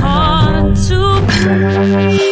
hard to